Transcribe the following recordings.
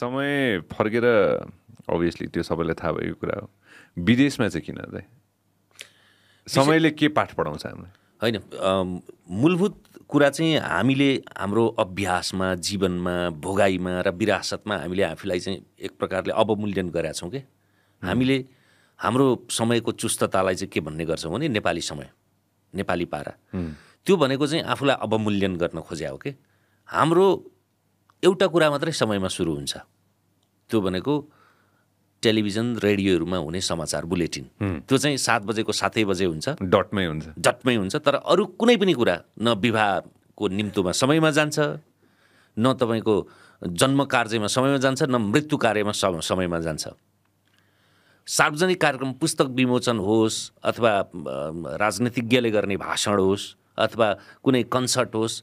समय फर्केर obviously त्यो सबैले थाहा भएको कुरा हो विदेशमा चाहिँ किन दाइ समयले के पाठ पढाउँछ हामीलाई हैन मूलभूत कुरा चाहिँ हामीले हाम्रो अभ्यासमा जीवनमा भोगाईमा र विरासतमा हामीले आफैलाई चाहिँ एक प्रकारले अवमूल्यन गरेका छौं के हामीले हाम्रो समयको चुस्ततालाई चाहिँ के भन्ने गर्छौं भने नेपाली समय नेपाली पारा त्यो भनेको चाहिँ आफूलाई अवमूल्यन गर्न खोज्या हो के हाम्रो एउटा कुरा मात्रै समयमा सुरु हुन्छ त्यो भनेको टेलिभिजन रेडियोहरुमा हुने समाचार बुलेटिन त्यो चाहिँ 7 बजेको 7:00 बजे हुन्छ डटमै हुन्छ तर अरु कुनै पनि कुरा न विवाहको निम्तोमा समयमा जान्छ न तपाईको जन्म कार्यमा समयमा जान्छ न मृत्यु कार्यमा समयमा जान्छ सार्वजनिक कार्यक्रम पुस्तक विमोचन होस् अथवा राजनीतिज्ञले गर्ने भाषण होस् अथवा कुनै कन्सर्ट होस्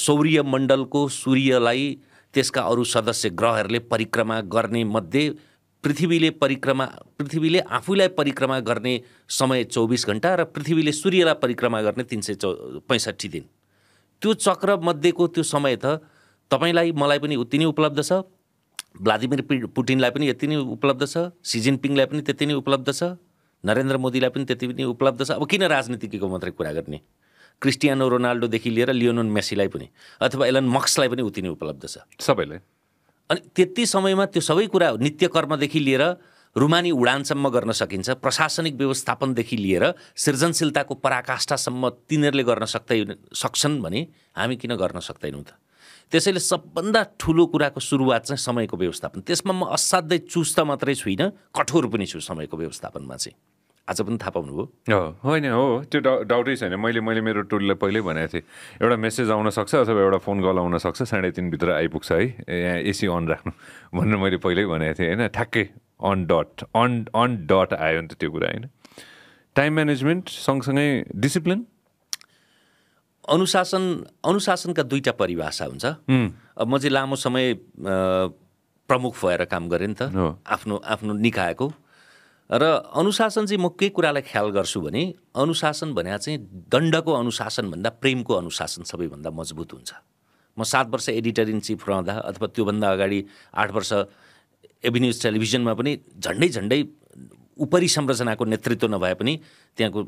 सौर्य मण्डलको सूर्यलाई त्यसका अरु सदस्य ग्रहहरुले परिक्रमा गर्ने मध्ये पृथ्वीले आफूलाई परिक्रमा गर्ने समय 24 घण्टा र पृथ्वीले सूर्यलाई परिक्रमा गर्ने 365 दिन त्यो चक्र मध्येको त्यो समय त तपाईलाई मलाई पनि उति नै उपलब्ध छ भ्लादिमिर पुटिनलाई पनि यति नै उपलब्ध छ सी जिनपिङलाई पनि त्यति नै उपलब्ध छ नरेन्द्र मोदीलाई पनि त्यति नै उपलब्ध छ अब किन राजनीतिज्ञको मात्रै कुरा गर्ने क्रिस्टियानो रोनाल्डो देखि लिएर लियोनल मेसीलाई पनि अथवा एलन मस्कलाई पनि उति नै उपलब्ध छ सबैले अनि त्यति समयमा त्यो सबै कुरा नित्यकर्म देखि लिएर रुमानी उडानसम्म गर्न सकिन्छ प्रशासनिक व्यवस्थापन देखि लिएर सृजनशीलताको पराकाष्ठासम्म तिनीहरुले गर्न सक्छन् भने हामी किन गर्न सक्दैनौं त त्यसैले सबभन्दा ठूलो कुराको सुरुवात चाहिँ समयको व्यवस्थापन त्यसमा म असाध्यै चुस्त मात्रै छुइन कठोर पनि छु समयको व्यवस्थापनमा चाहिँ आज पनि थाहा पाउनु भयो होइन हो त्यो डाउटै छैन मैले मेरो टोलीलाई पहिले भनेको थिए एउटा मेसेज आउन सक्छ अथवा एउटा फोन कल आउन सक्छ 3:30 भित्र आइपुग्छ है यहाँ एसी अन राख्नु भनेर मैले पहिले भनेको थिए हैन ठ्याक्कै अन डट आयो नि त त्यो कुरा हैन टाइम म्यानेजमेन्ट सँगसँगै डिसिप्लिन अनुशासनका दुईटा परिभाषा हुन्छ अब म चाहिँ लामो समय प्रमुख भएर काम गरे नि त आफ्नो निकायको र अनुशासन चाहिँ म के कुरालाई ख्याल गर्छु भने अनुशासन भन्या चाहिँ दण्डको अनुशासन भन्दा प्रेमको अनुशासन सबैभन्दा मजबुत हुन्छ म 7 वर्ष एडिटर इन चीफ रहँदा अथवा त्यो भन्दा अगाडि 8 वर्ष एभिन्यूज टेलिभिजनमा पनि झण्डै उपरी संरचनाको नेतृत्व नभए पनि त्यहाँको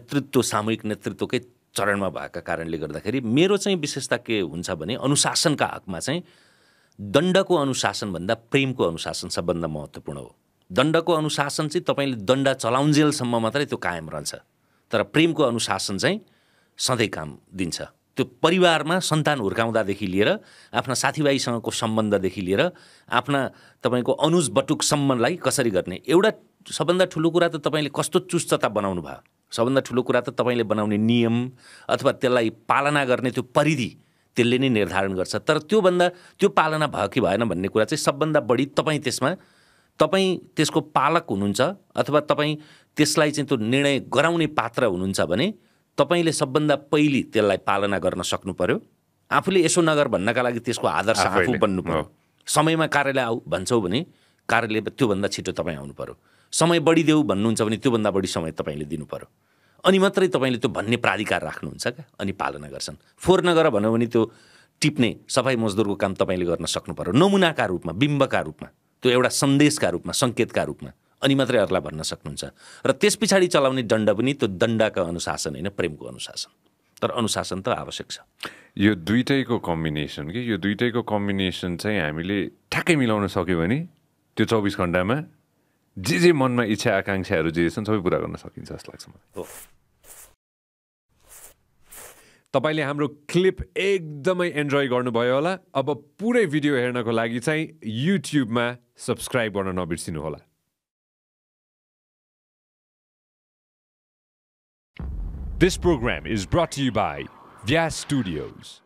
नेतृत्व सामूहिक नेतृत्वकै चरणमा भएका कारणले गर्दाखेरि मेरो चाहिँ विशेषता के हुन्छ भने अनुशासनका हकमा चाहिँ दण्डको अनुशासन भन्दा प्रेमको अनुशासन सबभन्दा महत्त्वपूर्ण हो दण्डको अनुशासन चाहिँ तपाईले दण्ड चलाउन्जेल सम्म मात्रै त्यो कायम रहन्छ तर प्रेमको अनुशासन चाहिँ सधैँ काम दिन्छ त्यो परिवारमा सन्तान हुर्काउँदा देखि लिएर आफ्ना साथीभाइसँगको सम्बन्ध देखि लिएर आफ्ना तपाईको अनुज बटुक सम्बन्धलाई कसरी गर्ने एउटा सबभन्दा ठूलो कुरा त तपाईले कस्तो चुस्तता बनाउनु भयो सबभन्दा ठूलो कुरा त तपाईले बनाउने नियम अथवा त्यसलाई पालना गर्ने त्यो परिधि त्यसले नै निर्धारण गर्छ तर त्यो भन्दा त्यो पालना भयो कि भएन भन्ने कुरा चाहिँ सबभन्दा बढी तपाईं त्यसको पालक हुनुहुन्छ अथवा तपाईं त्यसलाई चाहिँ त्यो निर्णय गराउने पात्र हुनुहुन्छ भने तपाईले सबभन्दा पहिले त्यसलाई पालना गर्न सक्नु पर्यो आफूले यसो नगर भन्नका लागि त्यसको आदर्श आफू बन्नु पर्यो समयमा कार्यालय आऊ भन्छौ भने कार्यालय त्यो भन्दा छिटो तपाईं आउनु पर्यो समय बढी देऊ भन्नुहुन्छ भने त्यो भन्दा बढी समय तपाईले दिनु पर्यो अनि मात्रै तपाईले त्यो भन्ने प्राधिकार राख्नुहुन्छ के अनि पालना गर्छन् फोहोर नगर भन्यो भने त्यो टिप्ने सफाई मजदुरको काम तपाईले गर्न सक्नु पर्यो नमुनाका रूपमा बिम्बका रूपमा त्यो एउटा सन्देशका रूपमा संकेतका रूपमा अनि मात्रै अरूलाई भन्न सक्नुहुन्छ र त्यस पछाडी चलाउने दण्ड पनि त्यो दण्डको अनुशासन हैन प्रेमको अनुशासन तर अनुशासन त आवश्यक छ यो दुईटैको कम्बिनेसन के यो दुईटैको कम्बिनेसन चाहिँ हामीले ठ्याक्कै मिलाउन सक्यो भने त्यो 24 घण्टामा जे मनमा इच्छा आकांक्षाहरू जे छन् सबै पूरा गर्न सकिन्छ जस्तो लाग्छ मलाई हो तपाईले हाम्रो क्लिप एकदमै एन्जॉय गर्नुभयो होला अब पुरै भिडियो हेर्नको लागि चाहिँ युट्युबमा सब्स्क्राइब गर्न नबिर्सिनु होला This program is brought to you by Vyas Studios